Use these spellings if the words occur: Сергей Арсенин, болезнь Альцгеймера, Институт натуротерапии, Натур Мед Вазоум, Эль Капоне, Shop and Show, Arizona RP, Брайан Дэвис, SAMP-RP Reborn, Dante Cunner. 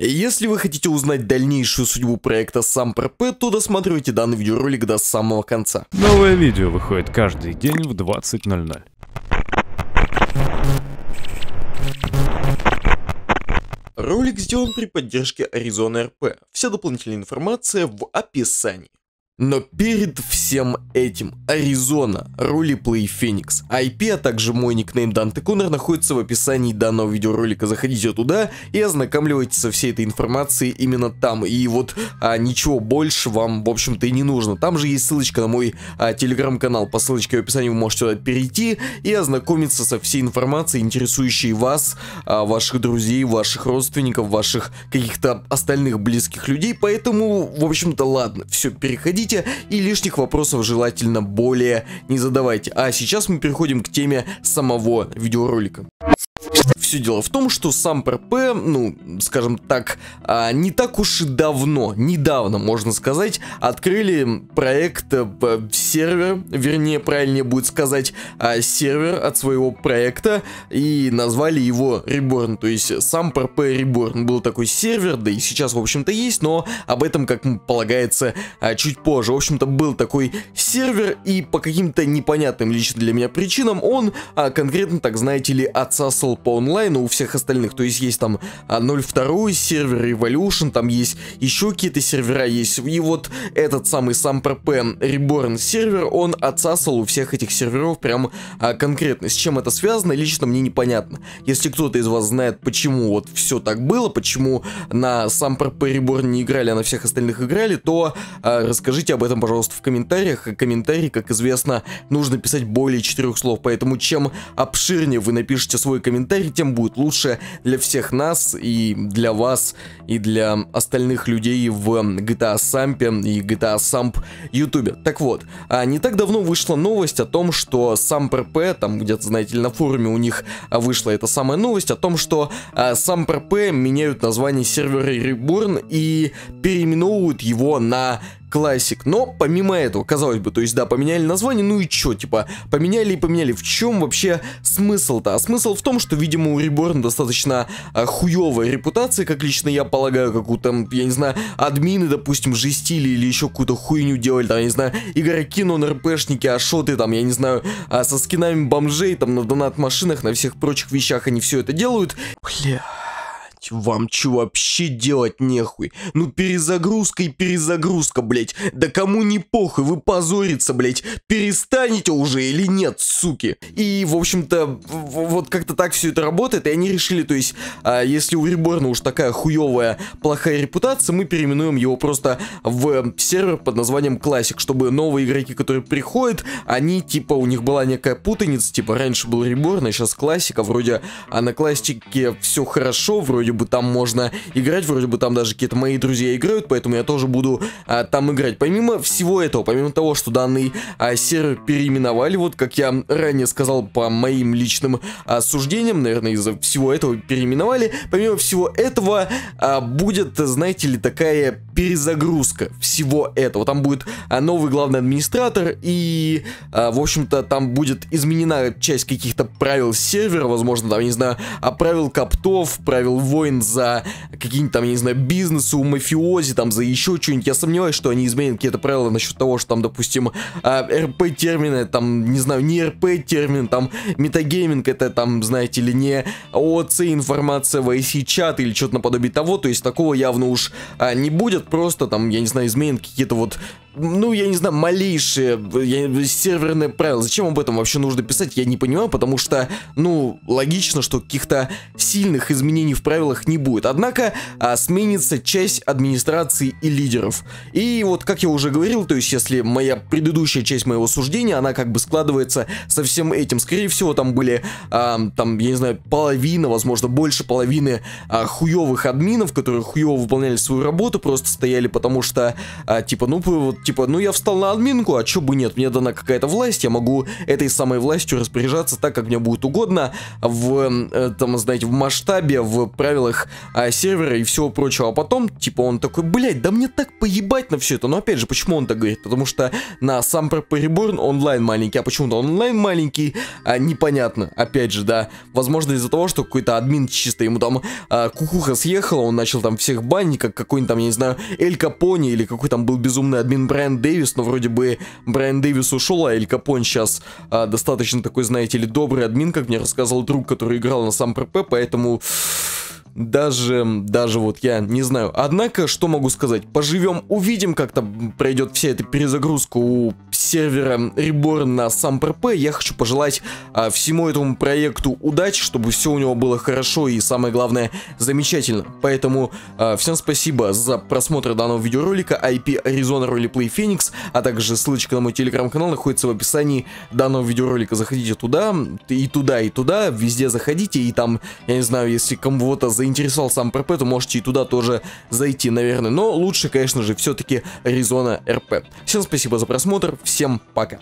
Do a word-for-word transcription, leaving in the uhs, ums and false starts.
Если вы хотите узнать дальнейшую судьбу проекта самп-эр пэ, то досматривайте данный видеоролик до самого конца. Новое видео выходит каждый день в двадцать ноль ноль. Ролик сделан при поддержке Arizona эр пи. Вся дополнительная информация в описании. Но перед всем этим, Arizona, Roleplay Phoenix, ай пи, а также мой никнейм Dante Cunner находится в описании данного видеоролика. Заходите туда и ознакомляйтесь со всей этой информацией именно там. И вот а, ничего больше вам, в общем-то, и не нужно. Там же есть ссылочка на мой а, телеграм-канал. По ссылочке в описании вы можете туда перейти и ознакомиться со всей информацией, интересующей вас, а, ваших друзей, ваших родственников, ваших каких-то остальных близких людей. Поэтому, в общем-то, ладно, все, переходите. И лишних вопросов желательно более не задавайте. А сейчас мы переходим к теме самого видеоролика. Все дело в том, что самп-эр пэ, ну, скажем так, не так уж и давно, недавно, можно сказать, открыли проект, сервер, вернее, правильнее будет сказать, сервер от своего проекта, и назвали его Reborn, то есть самп-эр пэ Reborn. Был такой сервер, да и сейчас, в общем-то, есть, но об этом, как полагается, чуть позже. В общем-то, был такой сервер, и по каким-то непонятным лично для меня причинам он конкретно, так знаете ли, отсасывал по онлайну у всех остальных. То есть есть там ноль два сервер, Revolution, там есть еще какие-то сервера есть. И вот этот самый самп-эр пэ Reborn сервер, он отсасывал у всех этих серверов прям а, конкретно. С чем это связано, лично мне непонятно. Если кто-то из вас знает, почему вот все так было, почему на самп-эр пэ Reborn не играли, а на всех остальных играли, то а, расскажите об этом, пожалуйста, в комментариях. А комментарий, как известно, нужно писать более четырех слов, поэтому чем обширнее вы напишите свой комментарий, тем будет лучше для всех нас, и для вас, и для остальных людей в джи ти эй самп и джи ти эй самп ютубе. Так вот, не так давно вышла новость о том, что самп-эр пэ, там где-то, знаете ли, на форуме у них вышла эта самая новость о том, что самп-эр пэ меняют название сервера Reborn и переименовывают его на Classic. Но помимо этого, казалось бы, то есть да, поменяли название, ну и чё, типа, поменяли и поменяли. В чем вообще смысл-то? А смысл в том, что, видимо, у Reborn достаточно а, хуёвая репутация, как лично я полагаю, какую-то, я не знаю, админы, допустим, жестили или еще какую-то хуйню делали, там, я не знаю, игроки, нон-эр пэ-шники, ашоты, там, я не знаю, а, со скинами бомжей, там, на донат-машинах, на всех прочих вещах они все это делают. Бля... Вам чё вообще делать нехуй? Ну перезагрузка и перезагрузка, блять. Да кому не похуй, вы позориться, блять. Перестанете уже или нет, суки? И, в общем-то, вот как-то так все это работает. И они решили, то есть, а, если у Reborn уж такая хуёвая, плохая репутация, мы переименуем его просто в сервер под названием Classic, чтобы новые игроки, которые приходят, они, типа, у них была некая путаница, типа, раньше был Reborn, а сейчас Classic, а вроде а на классике все хорошо, вроде бы там можно играть, вроде бы там даже какие-то мои друзья играют, поэтому я тоже буду а, там играть. Помимо всего этого, помимо того, что данный а, сервер переименовали, вот как я ранее сказал по моим личным а, суждениям, наверное, из-за всего этого переименовали, помимо всего этого а, будет, знаете ли, такая перезагрузка всего этого. Там будет а, новый главный администратор и, а, в общем-то, там будет изменена часть каких-то правил сервера, возможно, там, не знаю, а правил коптов, правил войн, за какие-нибудь там, я не знаю, бизнесы у мафиози, там, за еще что-нибудь. Я сомневаюсь, что они изменят какие-то правила насчет того, что там, допустим, эр пэ-термины, там, не знаю, не эр пэ-термин, там, метагейминг, это там, знаете ли, не о о цэ информация в ай си-чат или что-то наподобие того, то есть такого явно уж а, не будет, просто там, я не знаю, изменят какие-то вот, ну, я не знаю, малейшие я, серверные правила. Зачем об этом вообще нужно писать, я не понимаю, потому что, ну, логично, что каких-то сильных изменений в правилах не будет. Однако, а, сменится часть администрации и лидеров. И вот, как я уже говорил, то есть, если моя предыдущая часть моего суждения, она как бы складывается со всем этим. Скорее всего, там были, а, там, я не знаю, половина, возможно, больше половины а, хуёвых админов, которые хуёво выполняли свою работу, просто стояли, потому что, а, типа, ну, вот, Типа, ну я встал на админку, а чё бы нет, мне дана какая-то власть, я могу этой самой властью распоряжаться так, как мне будет угодно, в, там, знаете, в масштабе, в правилах а, сервера и всего прочего. А потом, типа, он такой, блядь, да мне так поебать на все это. Но опять же, почему он так говорит? Потому что на самп-эр пэ Reborn онлайн маленький, а почему-то онлайн маленький, а, непонятно. Опять же, да, возможно из-за того, что какой-то админ чисто ему там а, кукуха съехала, он начал там всех банить, как какой-нибудь там, я не знаю, Эль Капоне или какой там был безумный админ Брайан Дэвис, но вроде бы Брайан Дэвис ушел, а Эль Капон сейчас а, достаточно такой, знаете ли, добрый админ, как мне рассказал друг, который играл на самп-эр пэ, поэтому даже, даже вот я не знаю. Однако, что могу сказать, поживем, увидим, как там пройдет вся эта перезагрузка у сервера Reborn на самп-эр пэ. Я хочу пожелать а, всему этому проекту удачи, чтобы все у него было хорошо и, самое главное, замечательно. Поэтому а, всем спасибо за просмотр данного видеоролика. ай пи Arizona Roleplay Phoenix, а также ссылочка на мой телеграм-канал находится в описании данного видеоролика. Заходите туда, и туда, и туда, везде заходите, и там, я не знаю, если кому-то заинтересовал самп-эр пэ, то можете и туда тоже зайти, наверное. Но лучше, конечно же, все-таки Arizona эр пи. Всем спасибо за просмотр, всем пока.